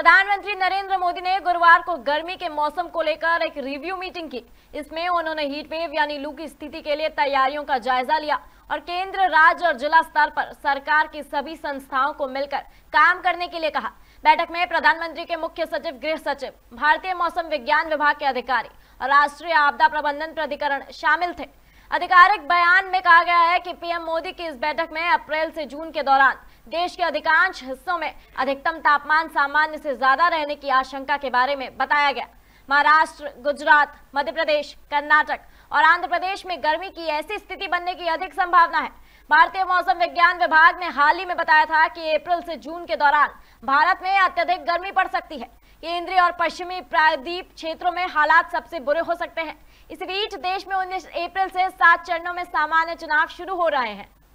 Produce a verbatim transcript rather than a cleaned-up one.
प्रधानमंत्री नरेंद्र मोदी ने गुरुवार को गर्मी के मौसम को लेकर एक रिव्यू मीटिंग की। इसमें उन्होंने हीटवेव यानी लू की स्थिति के लिए तैयारियों का जायजा लिया और केंद्र, राज्य और जिला स्तर पर सरकार की सभी संस्थाओं को मिलकर काम करने के लिए कहा। बैठक में प्रधानमंत्री के मुख्य सचिव, गृह सचिव, भारतीय मौसम विज्ञान विभाग के अधिकारी और राष्ट्रीय आपदा प्रबंधन प्राधिकरण शामिल थे। आधिकारिक बयान में कहा गया है कि पीएम मोदी की इस बैठक में अप्रैल से जून के दौरान देश के अधिकांश हिस्सों में अधिकतम तापमान सामान्य से ज्यादा रहने की आशंका के बारे में बताया गया। महाराष्ट्र, गुजरात, मध्य प्रदेश, कर्नाटक और आंध्र प्रदेश में गर्मी की ऐसी स्थिति बनने की अधिक संभावना है। भारतीय मौसम विज्ञान विभाग ने हाल ही में बताया था कि अप्रैल से जून के दौरान भारत में अत्यधिक गर्मी पड़ सकती है। केंद्रीय और पश्चिमी प्रायद्वीप क्षेत्रों में हालात सबसे बुरे हो सकते हैं। इस बीच देश में उन्नीस अप्रैल से सात चरणों में सामान्य चुनाव शुरू हो रहे हैं।